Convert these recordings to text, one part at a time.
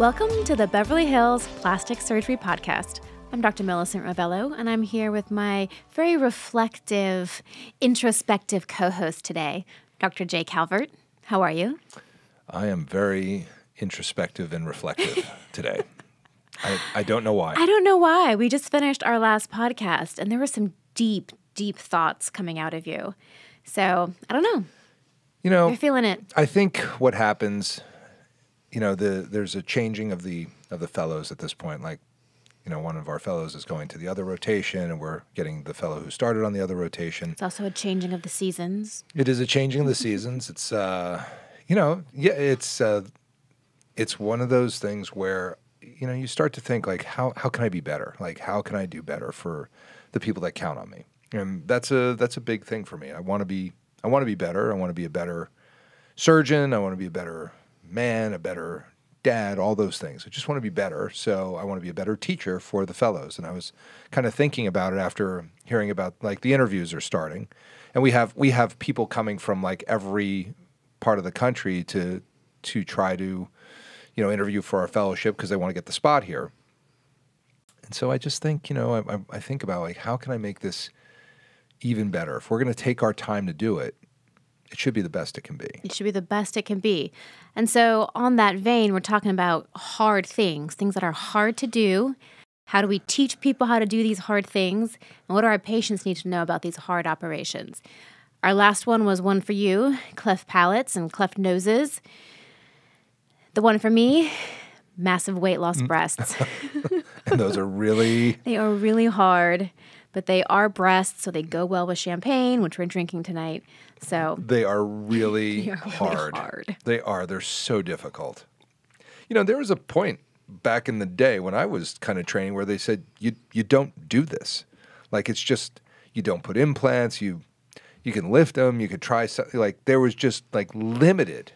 Welcome to the Beverly Hills Plastic Surgery Podcast. I'm Dr. Millicent Rovelo, and I'm here with my very reflective, introspective co-host today, Dr. Jay Calvert. How are you? I am very introspective and reflective today. I don't know why. I don't know why. We just finished our last podcast, and there were some deep, deep thoughts coming out of you. So, I don't know. You know, you're feeling it. I think what happens, you know, there's a changing of the fellows at this point. Like, you know, one of our fellows is going to the other rotation, and we're getting the fellow who started on the other rotation. It's also a changing of the seasons. It is a changing of the seasons. It's, you know, yeah, it's one of those things where, you know, you start to think like, how can I be better? Like, how can I do better for the people that count on me? And that's a big thing for me. I want to be better. I want to be a better surgeon. I want to be a better man, a better dad, all those things. I just want to be better. So I want to be a better teacher for the fellows. And I was kind of thinking about it after hearing about, like, the interviews are starting, and we have people coming from like every part of the country to try to, you know, interview for our fellowship because they want to get the spot here. And so I just think, you know, I think about like, how can I make this even better? If we're going to take our time to do it, it should be the best it can be. It should be the best it can be. And so on that vein, we're talking about hard things, things that are hard to do. How do we teach people how to do these hard things? And what do our patients need to know about these hard operations? Our last one was one for you, cleft palates and cleft noses. The one for me, massive weight loss breasts. And those are really... They are really hard. But they are breasts, so they go well with champagne, which we're drinking tonight. So they are really, really hard. They are. They're so difficult. You know, there was a point back in the day when I was kind of training where they said, you don't do this. Like, it's just, you don't put implants. You can lift them. You could try something. Like, there was just like limited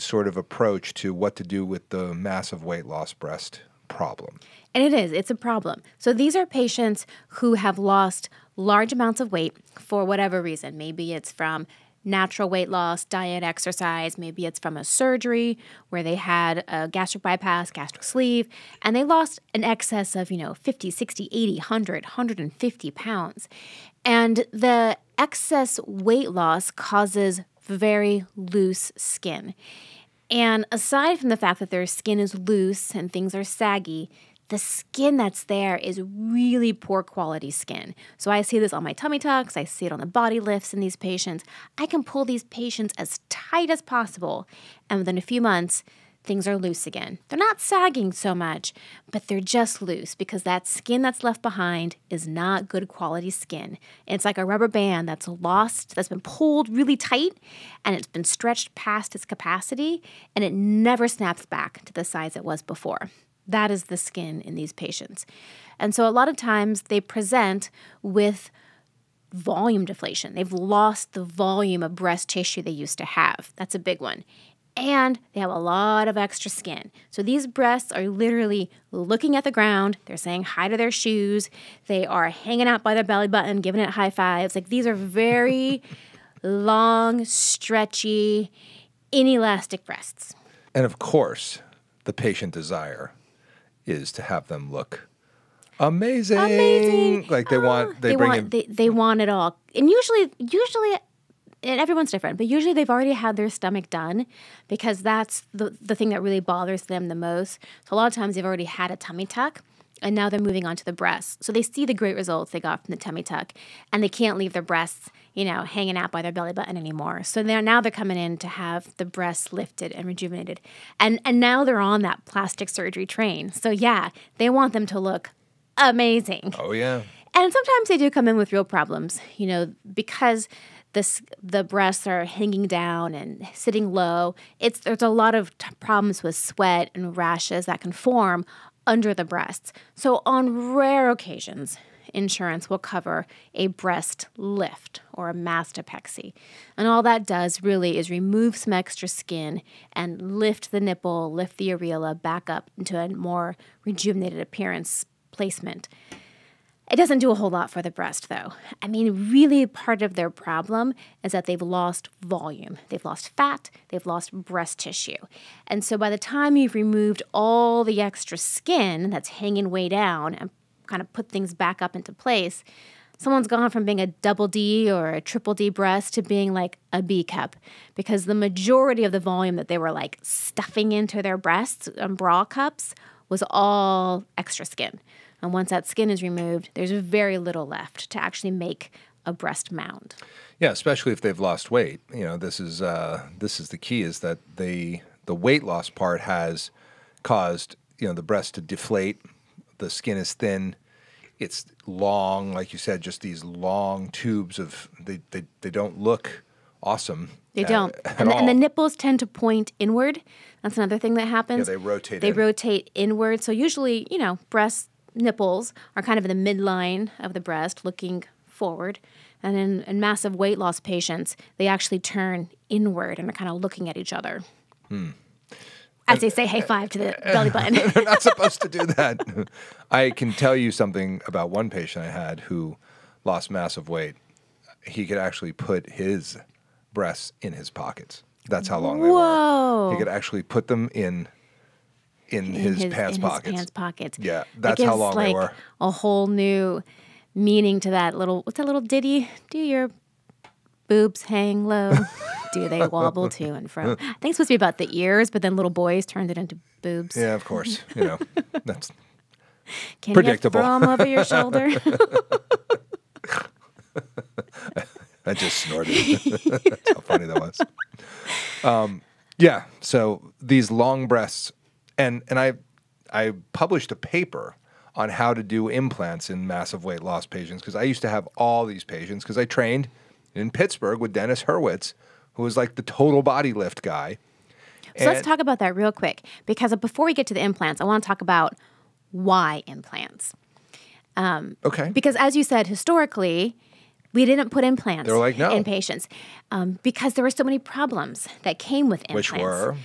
sort of approach to what to do with the massive weight loss breast problem. And it is. It's a problem. So these are patients who have lost large amounts of weight for whatever reason. Maybe it's from natural weight loss, diet, exercise. Maybe it's from a surgery where they had a gastric bypass, gastric sleeve, and they lost an excess of, you know, 50, 60, 80, 100, 150 pounds. And the excess weight loss causes very loose skin. And aside from the fact that their skin is loose and things are saggy, the skin that's there is really poor quality skin. So I see this on my tummy tucks. I see it on the body lifts in these patients. I can pull these patients as tight as possible, and within a few months, things are loose again. They're not sagging so much, but they're just loose because that skin that's left behind is not good quality skin. It's like a rubber band that's lost, that's been pulled really tight, and it's been stretched past its capacity, and it never snaps back to the size it was before. That is the skin in these patients. And so a lot of times they present with volume deflation. They've lost the volume of breast tissue they used to have. That's a big one. And they have a lot of extra skin. So these breasts are literally looking at the ground. They're saying hi to their shoes. They are hanging out by their belly button, giving it high fives. Like, these are very long, stretchy, inelastic breasts. And of course, the patient desire is to have them look amazing. Amazing. Like, they want, they bring in... They want it all. And usually... And everyone's different, but usually they've already had their stomach done because that's the thing that really bothers them the most. So a lot of times they've already had a tummy tuck, and now they're moving on to the breasts. So they see the great results they got from the tummy tuck, and they can't leave their breasts, you know, hanging out by their belly button anymore. So now they're coming in to have the breasts lifted and rejuvenated. And now they're on that plastic surgery train. So yeah, they want them to look amazing. Oh, yeah. And sometimes they do come in with real problems, you know, because... The breasts are hanging down and sitting low. There's a lot of problems with sweat and rashes that can form under the breasts. So on rare occasions, insurance will cover a breast lift or a mastopexy. And all that does really is remove some extra skin and lift the nipple, lift the areola back up into a more rejuvenated appearance placement. It doesn't do a whole lot for the breast, though. I mean, really part of their problem is that they've lost volume. They've lost fat. They've lost breast tissue. And so by the time you've removed all the extra skin that's hanging way down and kind of put things back up into place, someone's gone from being a double D or a triple D breast to being like a B cup, because the majority of the volume that they were like stuffing into their breasts and bra cups was all extra skin. And once that skin is removed, there's very little left to actually make a breast mound. Yeah, especially if they've lost weight. You know, this is the key, is that the weight loss part has caused, you know, the breast to deflate. The skin is thin. It's long, like you said, just these long tubes of, they don't look awesome. They don't. And the nipples tend to point inward. That's another thing that happens. Yeah, they rotate. They rotate inward. So usually, you know, breast nipples are kind of in the midline of the breast looking forward. And in massive weight loss patients, they actually turn inward and are kind of looking at each other. Hmm. As they say, hey, five to the belly button. They're not supposed to do that. I can tell you something about one patient I had who lost massive weight. He could actually put his breasts in his pockets. That's how long they were. Whoa. He could actually put them in his pants pockets. Yeah, that's how long they were. A whole new meaning to that little, what's that little ditty? Do your boobs hang low? Do they wobble to and fro? I think it's supposed to be about the ears, but then little boys turned it into boobs. Yeah, of course. You know, that's can predictable. Can you throw them over your shoulder? I just snorted. That's how funny that was. Yeah, so these long breasts, and I published a paper on how to do implants in massive weight loss patients, because I used to have all these patients, because I trained in Pittsburgh with Dennis Hurwitz, who was like the total body lift guy. So let's talk about that real quick, because before we get to the implants, I want to talk about why implants. Okay. Because as you said, historically, we didn't put implants in patients because there were so many problems that came with implants. Which were?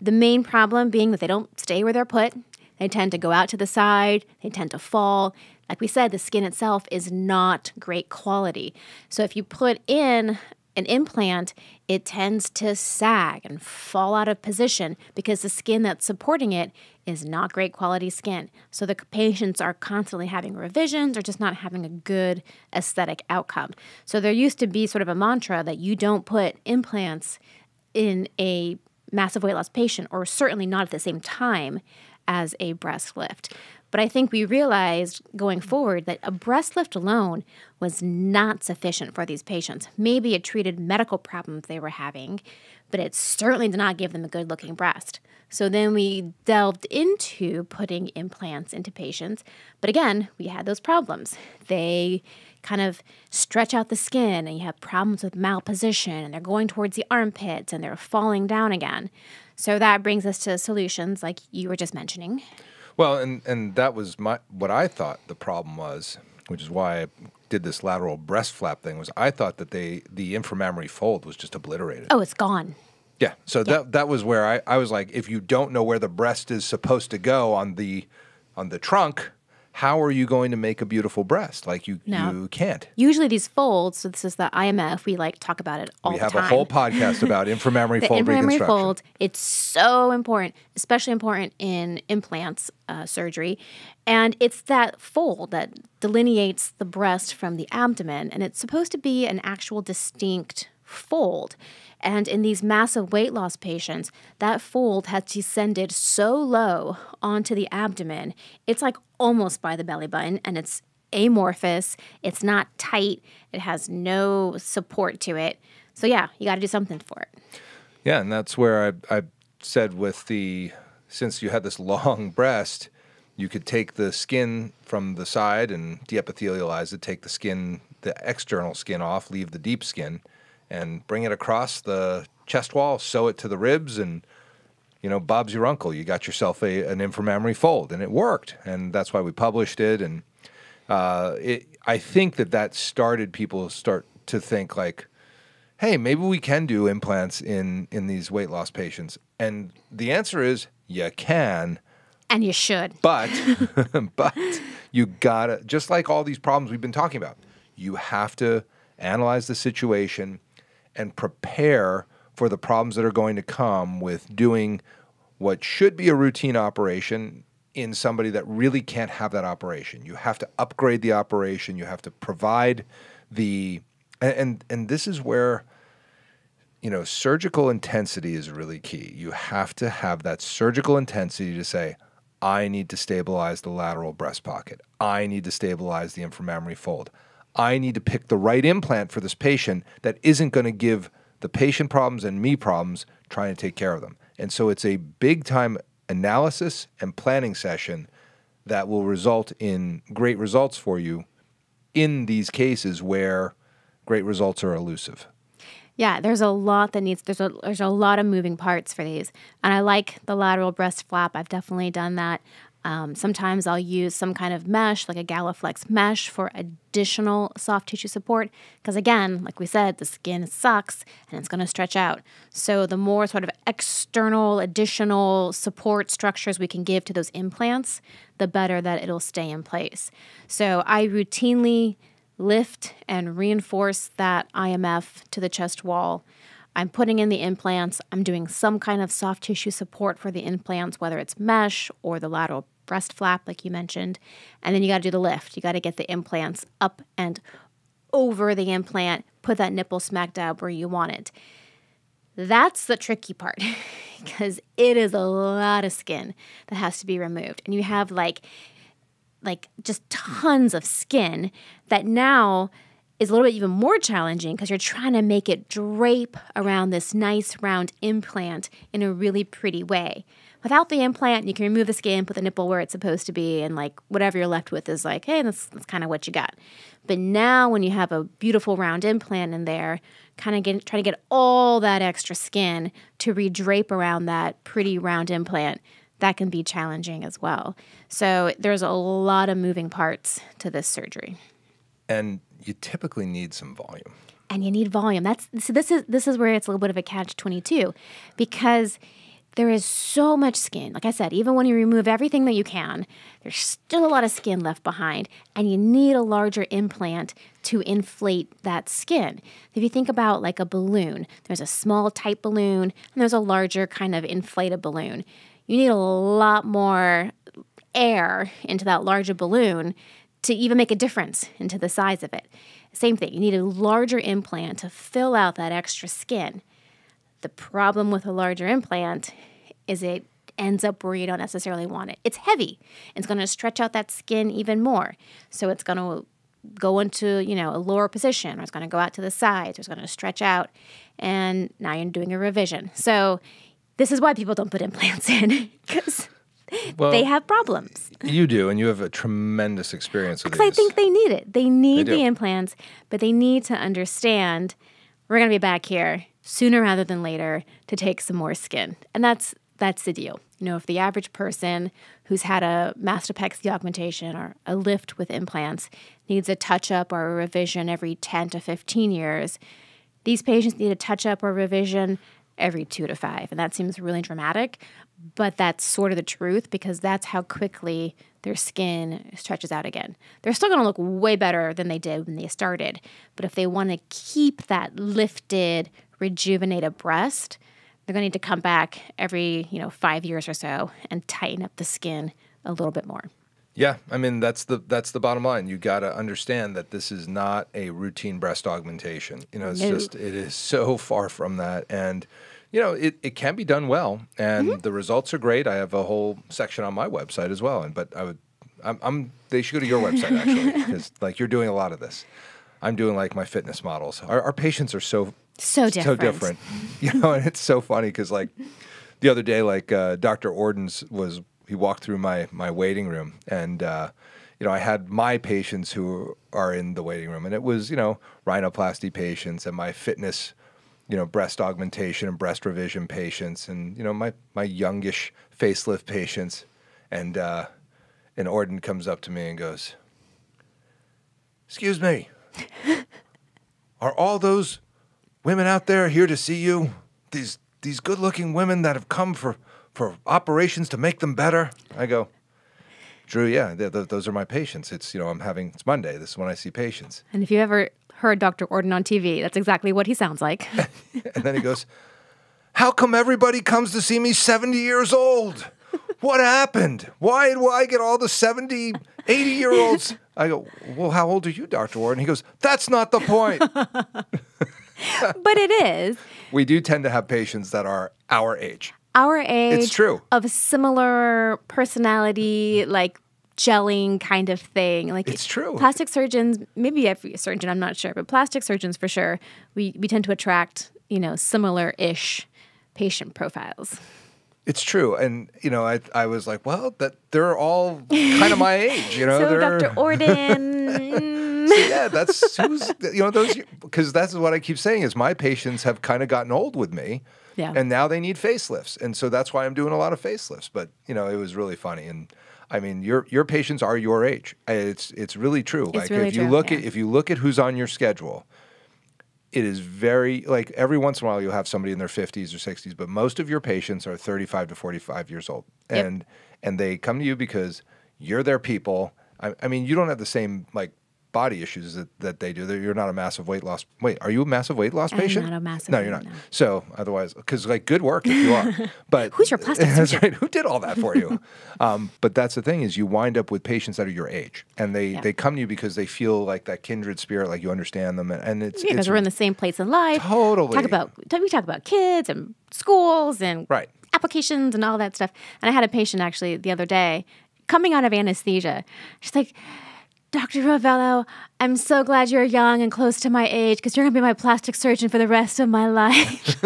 The main problem being that they don't stay where they're put. They tend to go out to the side. They tend to fall. Like we said, the skin itself is not great quality. So if you put in an implant, it tends to sag and fall out of position because the skin that's supporting it is not great quality skin. So the patients are constantly having revisions or just not having a good aesthetic outcome. So there used to be sort of a mantra that you don't put implants in a massive weight loss patient, or certainly not at the same time as a breast lift. But I think we realized going forward that a breast lift alone was not sufficient for these patients. Maybe it treated medical problems they were having, but it certainly did not give them a good-looking breast. So then we delved into putting implants into patients. But again, we had those problems. They kind of stretch out the skin, and you have problems with malposition, and they're going towards the armpits, and they're falling down again. So that brings us to solutions like you were just mentioning. Well, and that was what I thought the problem was, which is why I did this lateral breast flap thing, was I thought that the inframammary fold was just obliterated. Oh, it's gone. Yeah. So yeah. That was where I was like, if you don't know where the breast is supposed to go on the trunk, how are you going to make a beautiful breast? Like you can't. Usually these folds, so this is the IMF, we like talk about it all the time. We have a whole podcast about inframammary fold reconstruction. The inframammary fold, it's so important, especially important in implants surgery. And it's that fold that delineates the breast from the abdomen, and it's supposed to be an actual distinct fold. And in these massive weight loss patients, that fold has descended so low onto the abdomen, it's like almost by the belly button, and it's amorphous, it's not tight, it has no support to it. So yeah, you got to do something for it. Yeah, and that's where I said since you had this long breast, you could take the skin from the side and deepithelialize it, take the external skin off, leave the deep skin, and bring it across the chest wall, sew it to the ribs, and, you know, Bob's your uncle. You got yourself an inframammary fold, and it worked. And that's why we published it. And I think that started people start to think like, hey, maybe we can do implants in these weight loss patients. And the answer is you can. And you should. But You gotta, just like all these problems we've been talking about, you have to analyze the situation and prepare for the problems that are going to come with doing what should be a routine operation in somebody that really can't have that operation. You have to upgrade the operation. You have to provide the, and this is where, you know, surgical intensity is really key. You have to have that surgical intensity to say, I need to stabilize the lateral breast pocket. I need to stabilize the inframammary fold. I need to pick the right implant for this patient that isn't going to give the patient problems and me problems trying to take care of them. And so it's a big time analysis and planning session that will result in great results for you in these cases where great results are elusive. Yeah, there's a lot that needs, there's a lot of moving parts for these. And I like the lateral breast flap. I've definitely done that. Sometimes I'll use some kind of mesh, like a Galaflex mesh, for additional soft tissue support. Because again, like we said, the skin sucks and it's going to stretch out. So the more sort of external additional support structures we can give to those implants, the better that it'll stay in place. So I routinely lift and reinforce that IMF to the chest wall. I'm putting in the implants. I'm doing some kind of soft tissue support for the implants, whether it's mesh or the lateral breast flap, like you mentioned. And then you got to do the lift. You got to get the implants up and over the implant, put that nipple smack dab where you want it. That's the tricky part because it is a lot of skin that has to be removed. And you have like just tons of skin that now is a little bit even more challenging because you're trying to make it drape around this nice round implant in a really pretty way. Without the implant, you can remove the skin, put the nipple where it's supposed to be, and like whatever you're left with is like, hey, that's kind of what you got. But now when you have a beautiful round implant in there, kind of try to get all that extra skin to redrape around that pretty round implant. That can be challenging as well. So there's a lot of moving parts to this surgery. And you typically need some volume. And you need volume. So this is where it's a little bit of a catch-22 because there is so much skin. Like I said, even when you remove everything that you can, there's still a lot of skin left behind, and you need a larger implant to inflate that skin. If you think about like a balloon, there's a small, tight balloon, and there's a larger kind of inflated balloon. You need a lot more air into that larger balloon to even make a difference into the size of it. Same thing, you need a larger implant to fill out that extra skin. The problem with a larger implant is it ends up where you don't necessarily want it. It's heavy. It's going to stretch out that skin even more. So it's going to go into, you know, a lower position, or it's going to go out to the sides, or it's going to stretch out, and now you're doing a revision. So this is why people don't put implants in, because well, they have problems. You do, and you have a tremendous experience with this. Because I think they need it. They need the implants, but they need to understand we're going to be back here sooner rather than later to take some more skin. And that's the deal. You know, if the average person who's had a mastopexy augmentation or a lift with implants needs a touch-up or a revision every 10 to 15 years, these patients need a touch-up or revision every 2 to 5. And that seems really dramatic, but that's sort of the truth because that's how quickly their skin stretches out again. They're still going to look way better than they did when they started. But if they want to keep that lifted, rejuvenated breast, they're going to need to come back every, 5 years or so and tighten up the skin a little bit more. Yeah, I mean, that's the bottom line. You got to understand that this is not a routine breast augmentation. You know, it's just, it is so far from that. And, you know, it can be done well, and the results are great. I have a whole section on my website as well. And but they should go to your website, actually, because like you're doing a lot of this. I'm doing like my fitness models. Our patients are so different. So different. You know, and it's so funny because like the other day, like Dr. Ordin's was. He walked through my waiting room, and I had my patients who are in the waiting room, and it was rhinoplasty patients and my fitness, breast augmentation and breast revision patients, and my youngish facelift patients, and Ordon comes up to me and goes, "Excuse me, are all those women out there here to see you? These good-looking women that have come for operations to make them better?" I go, Drew, yeah, those are my patients. It's, you know, it's Monday. This is when I see patients. And if you ever heard Dr. Ordin on TV, that's exactly what he sounds like. And then he goes, how come everybody comes to see me 70 years old? What happened? Why do I get all the 70, 80-year-olds? I go, well, how old are you, Dr. Ordin? He goes, that's not the point. But it is. We do tend to have patients that are our age. Our age. It's true. Of similar personality, like gelling kind of thing. Like it's true. Plastic surgeons, maybe every surgeon, I'm not sure, but plastic surgeons for sure, we tend to attract, you know, similar-ish patient profiles. It's true. And, you know, I was like, well, they're all kind of my age, you know. So Dr. Ordin. So yeah, that's who's, you know, those, because that's what I keep saying is my patients have kind of gotten old with me. Yeah. And now they need facelifts. And so that's why I'm doing a lot of facelifts. But, you know, it was really funny. And I mean, your patients are your age. It's really true. It's like really if you true, look yeah. at if you look at who's on your schedule, it is very, like every once in a while you'll have somebody in their 50s or 60s, but most of your patients are 35 to 45 years old. Yep. And they come to you because you're their people. I mean, you don't have the same like body issues that they do. You're not a massive weight loss. Wait, are you a massive weight loss patient? I'm not a massive No, you're not. No. So otherwise, because like good work if you are. But who's your plastic surgeon? That's right. Who did all that for you? But that's the thing is you wind up with patients that are your age and they come to you because they feel like that kindred spirit, like you understand them. And it's because we're in the same place in life. Totally. We talk about kids and schools and applications and all that stuff. And I had a patient actually the other day coming out of anesthesia. She's like, Dr. Rovelo, I'm so glad you're young and close to my age because you're going to be my plastic surgeon for the rest of my life.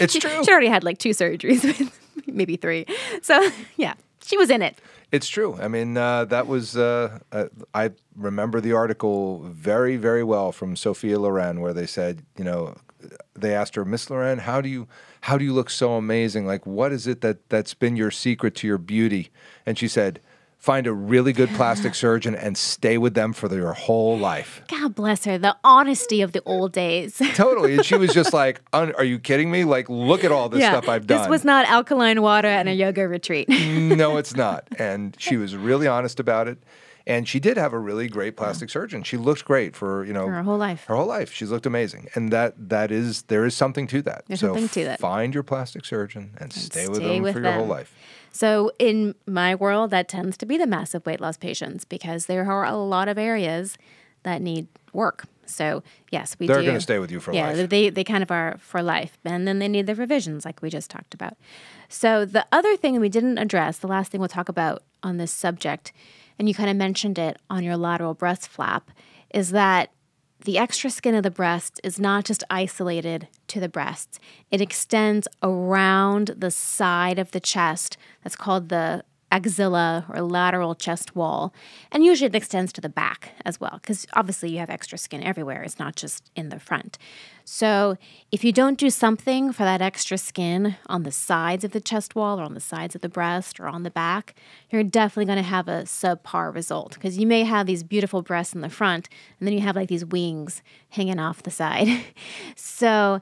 It's true. She already had like 2 surgeries, maybe 3. So, yeah, she was in it. It's true. I mean, that was, I remember the article very, very well from Sophia Loren where they said, you know, they asked her, Miss Loren, how do you look so amazing? Like, what is it that's been your secret to your beauty? And she said, find a really good plastic surgeon and stay with them for your whole life. God bless her. The honesty of the old days. Totally. And she was just like, are you kidding me? Like, look at all this stuff I've done. This was not alkaline water and a yoga retreat. No, it's not. And she was really honest about it. And she did have a really great plastic surgeon. She looked great for, you know. For her whole life. Her whole life. She's looked amazing. And there is something to that. There's something to that. Find your plastic surgeon and stay with them for your whole life. So in my world, that tends to be the massive weight loss patients because there are a lot of areas that need work. So yes, we do. They're going to stay with you for life. Yeah, they kind of are for life. And then they need their revisions like we just talked about. So the other thing we didn't address, the last thing we'll talk about on this subject, and you kind of mentioned it on your lateral breast flap, is that the extra skin of the breast is not just isolated to the breast. It extends around the side of the chest. That's called the axilla or lateral chest wall. And usually it extends to the back as well because obviously you have extra skin everywhere. It's not just in the front. So if you don't do something for that extra skin on the sides of the chest wall or on the sides of the breast or on the back, you're definitely going to have a subpar result because you may have these beautiful breasts in the front and then you have like these wings hanging off the side. So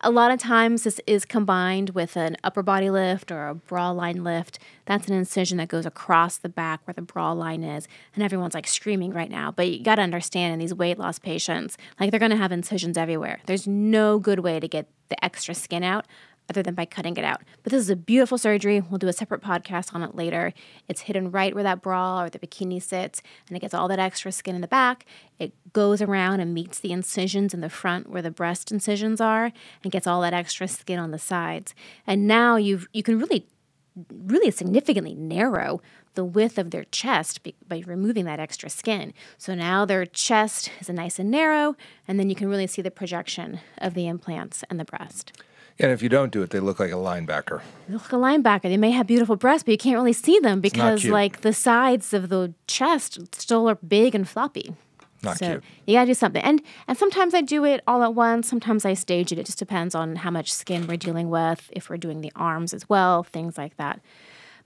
a lot of times this is combined with an upper body lift or a bra line lift. That's an incision that goes across the back where the bra line is. And everyone's like screaming right now. But you got to understand in these weight loss patients, like they're going to have incisions everywhere. There's no good way to get the extra skin out other than by cutting it out. But this is a beautiful surgery. We'll do a separate podcast on it later. It's hidden right where that bra or the bikini sits, and it gets all that extra skin in the back. It goes around and meets the incisions in the front where the breast incisions are and gets all that extra skin on the sides. And now you can really significantly narrow the width of their chest by removing that extra skin. So now their chest is nice and narrow, and then you can really see the projection of the implants and the breast. And if you don't do it, they look like a linebacker. They look like a linebacker. They may have beautiful breasts, but you can't really see them because like the sides of the chest still are big and floppy. Not cute. You got to do something. And sometimes I do it all at once. Sometimes I stage it. It just depends on how much skin we're dealing with, if we're doing the arms as well, things like that.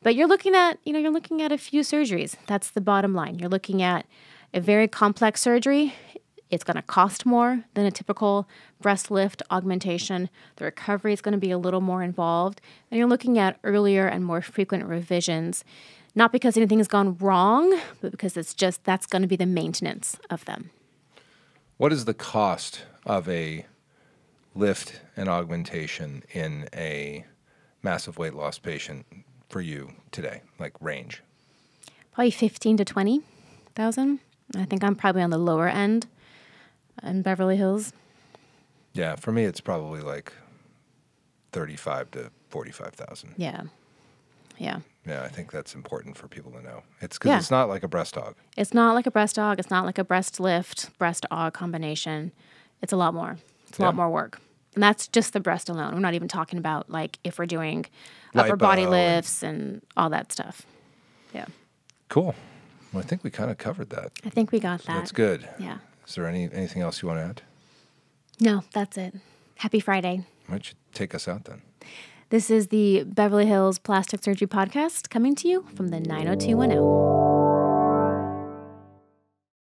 But you're looking at a few surgeries. That's the bottom line. You're looking at a very complex surgery. It's going to cost more than a typical breast lift augmentation. The recovery is going to be a little more involved. And you're looking at earlier and more frequent revisions. Not because anything has gone wrong, but because it's just that's going to be the maintenance of them. What is the cost of a lift and augmentation in a massive weight loss patient for you today, like range? Probably 15 to 20,000. I think I'm probably on the lower end in Beverly Hills. Yeah, for me, it's probably like 35 to 45,000. Yeah. Yeah. Yeah, I think that's important for people to know. It's because it's not like a breast aug. It's not like a breast aug. It's not like a breast lift, breast aug combination. It's a lot more. It's a lot more work. And that's just the breast alone. We're not even talking about like if we're doing upper body lifts and all that stuff. Yeah. Cool. Well, I think we kind of covered that. I think we got that. That's good. Yeah. Is there anything else you want to add? No, that's it. Happy Friday. Why don't you take us out then? This is the Beverly Hills Plastic Surgery Podcast coming to you from the 90210.